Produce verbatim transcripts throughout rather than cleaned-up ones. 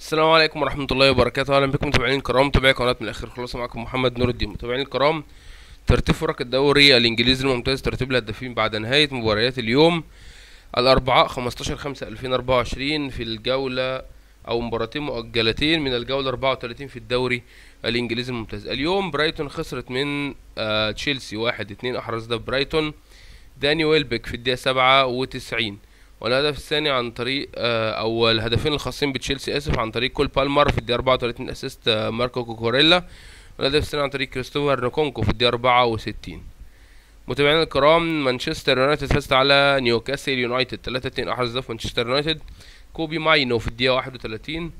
السلام عليكم ورحمه الله وبركاته. اهلا بكم متابعين الكرام، متابعي قناه من الاخر. خلاصه معكم محمد نور الدين. متابعين الكرام، ترتيب فرق الدوري الانجليزي الممتاز، ترتيب الهدافين بعد نهايه مباريات اليوم الاربعاء خمستاشر خمسة ألفين وأربعة وعشرين في الجوله او مباراتين مؤجلتين من الجوله أربعة وتلاتين في الدوري الانجليزي الممتاز. اليوم برايتون خسرت من آه تشيلسي واحد اتنين، احرز ده برايتون داني ويلبيك في الدقيقه سبعة وتسعين، والهدف الثاني عن طريق آه او الهدفين الخاصين بتشيلسي اسف عن طريق كول بالمر في الدقيقه أربعة وتلاتين اسيست آه ماركو كوكوريلا، والهدف الثاني عن طريق كريستوفر نكونكو في الدقيقه أربعة وستين. متابعينا الكرام، مانشستر يونايتد فازت على نيوكاسل يونايتد تلاتة اتنين، احرز ده مانشستر يونايتد كوبي ماينو في الدقيقه واحد وتلاتين،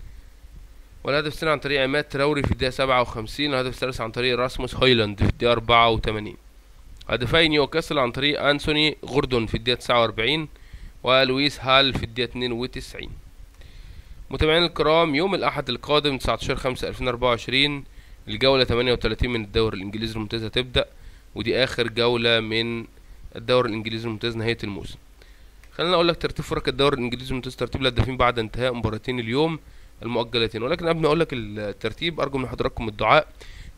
والهدف الثاني عن طريق عماد تراوري في الدقيقه سبعة وخمسين، والهدف الثالث عن طريق راسموس هايلاند في الدقيقه أربعة وتمانين. هدفي نيوكاسل عن طريق أنتوني غوردون في الدقيقه تسعة وأربعين ولويس هال في الدقيقه اتنين وتسعين. متابعين الكرام، يوم الاحد القادم تسعتاشر خمسة ألفين وأربعة وعشرين الجوله تمانية وتلاتين من الدوري الانجليزي الممتاز هتبدا، ودي اخر جوله من الدوري الانجليزي الممتاز نهايه الموسم. خلينا اقول لك ترتيب فرق الدوري الانجليزي الممتاز، ترتيب الهدافين بعد انتهاء مباراتين اليوم المؤجلتين. ولكن قبل ما اقول لك الترتيب، ارجو من حضراتكم الدعاء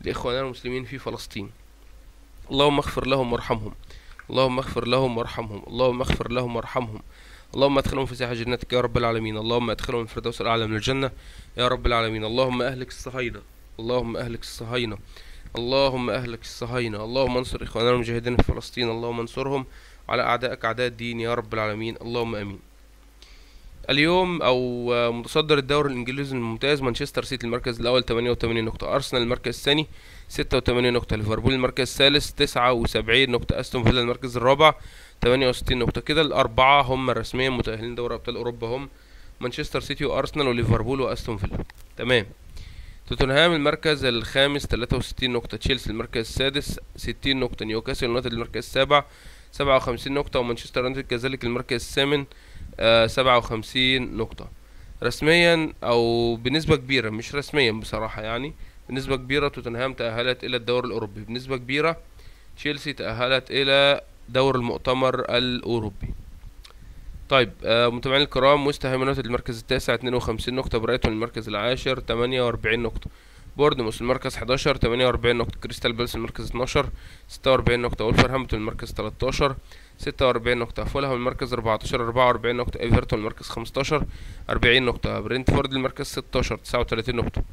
لاخواننا المسلمين في فلسطين. اللهم اغفر لهم وارحمهم، اللهم اغفر لهم وارحمهم، اللهم اغفر لهم وارحمهم، اللهم ادخلهم في ساحة جنتك يا رب العالمين، اللهم ادخلهم في الفردوس الاعلى من الجنة يا رب العالمين. اللهم اهلك الصهاينة، اللهم اهلك الصهاينة، اللهم اهلك الصهاينة، اللهم انصر اخواننا المجاهدين في فلسطين، اللهم انصرهم على اعدائك اعداء الدين يا رب العالمين، اللهم امين. اليوم او متصدر الدوري الانجليزي الممتاز مانشستر سيتي المركز الاول تمانية وتمانين نقطه، ارسنال المركز الثاني ستة وتمانين نقطه، ليفربول المركز الثالث تسعة وسبعين نقطه، استون فيلا المركز الرابع تمانية وستين نقطه. كده الاربعه هم رسميا متاهلين دوري ابطال اوروبا، هم مانشستر سيتي وارسنال وليفربول واستون فيلا. تمام. توتنهام المركز الخامس تلاتة وستين نقطه، تشيلسي المركز السادس ستين نقطه، نيوكاسل يونايتد المركز السابع سبعة وخمسين نقطه، ومانشستر يونايتد كذلك المركز الثامن آه سبعة وخمسين نقطة. رسميا او بنسبة كبيرة، مش رسميا بصراحة يعني، بنسبة كبيرة توتنهام تأهلت الى الدور الاوروبي، بنسبة كبيرة تشيلسي تأهلت الى دور المؤتمر الاوروبي. طيب آه متابعين الكرام، وست هام يونايتد المركز التاسع اتنين وخمسين نقطة، برايتون المركز العاشر تمانية وأربعين نقطة، بوردموس المركز حداشر تمانية وأربعين نقطة، كريستال بالاس المركز اتناشر ستة وأربعين نقطة، ولفرهامبتون المركز تلتاشر ستة وأربعين نقطة، فولهام المركز أربعتاشر أربعة وأربعين نقطة، إيفيرتون المركز خمستاشر أربعين نقطة، برينتفورد المركز ستاشر تسعة وتلاتين نقطة،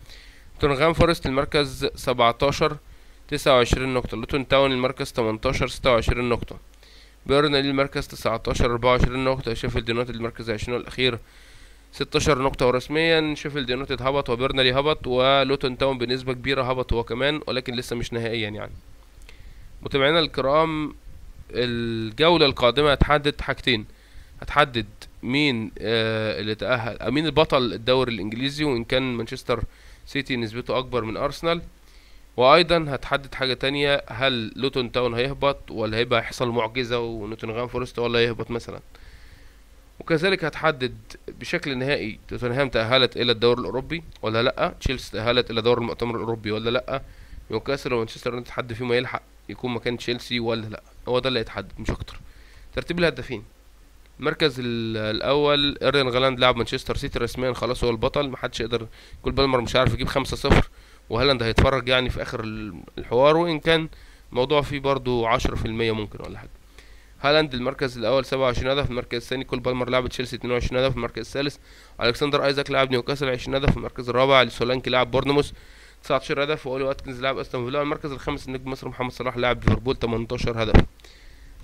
تورنغام فورست المركز سبعتاشر تسعة وعشرين نقطة، لوتون تاون المركز تمنتاشر ستة وعشرين نقطة، بيرنلي المركز تسعتاشر أربعة وعشرين نقطة، شيفيلد يونايتد المركز عشرين الأخير ستاشر نقطة. ورسميا شيفيلد يونايتد هبط وبيرنلي هبط ولوتون تاون بنسبة كبيرة هبط هو كمان، ولكن لسه مش نهائيا يعني. متابعينا الكرام، الجولة القادمة هتحدد حاجتين، هتحدد مين آه اللي تأهل، مين البطل الدوري الإنجليزي، وإن كان مانشستر سيتي نسبته أكبر من أرسنال، وأيضا هتحدد حاجة تانية، هل لوتون تاون هيهبط ولا هيبقى هيحصل معجزة ونوتنغهام فورست ولا هيهبط مثلا، وكذلك هتحدد بشكل نهائي توتنهام تأهلت إلى الدور الأوروبي ولا لأ، تشيلسي تأهلت إلى دور المؤتمر الأوروبي ولا لأ، نيوكاسل ومانشستر يونايتد حد فيهم يلحق يكون مكان تشيلسي ولا لأ، هو ده اللي هيتحدد مش أكتر. ترتيب الهدافين، المركز الأول أريان هالاند لاعب مانشستر سيتي رسميا، خلاص هو البطل، محدش يقدر، كول بالمر مش عارف يجيب خمسة صفر وهالاند هيتفرج يعني في آخر الحوار، وإن كان الموضوع فيه برضو عشرة في المية ممكن ولا حاجة. هالاند المركز الاول سبعة وعشرين هدف، المركز الثاني كول بالمر لاعب تشيلسي اتنين وعشرين هدف، المركز الثالث الكسندر ايزاك لاعب نيوكاسل عشرين هدف، المركز الرابع سولانكي لاعب بوردموس تسعتاشر هدف، واولي واتكنز لاعب استون فيلا، المركز الخامس النجم مصر محمد صلاح لاعب ليفربول تمنتاشر هدف.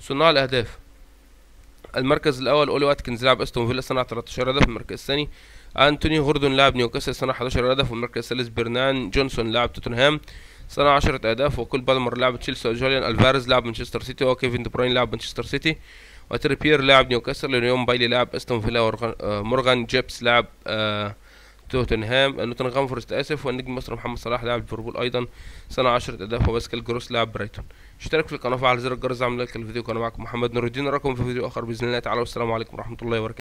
صناع الاهداف، المركز الاول اولي واتكنز لاعب استون فيلا صنع تلتاشر هدف، المركز الثاني انتوني غوردون لاعب نيوكاسل صنع حداشر هدف، والمركز الثالث برنان جونسون لاعب توتنهام صنع عشرة أهداف، وكول بالمر لاعب تشيلسي، وجوليان ألفاريز لاعب مانشستر سيتي، وكيفن دي بروين لاعب مانشستر سيتي، وتريبير لاعب نيوكاسل، ونيوم بايلي لاعب استون فيلا، ومورغان جيبس لاعب آه توتنهام نوتنغهام فورست اسف، والنجم مصر محمد صلاح لاعب ليفربول ايضا صنع عشرة أهداف، وباسكال جروس لاعب برايتون. اشترك في القناه وفعل زر الجرس، اعمل لايك للفيديو، كان معكم محمد نور الدين، اراكم في فيديو اخر باذن الله تعالى، والسلام عليكم ورحمه الله وبركاته.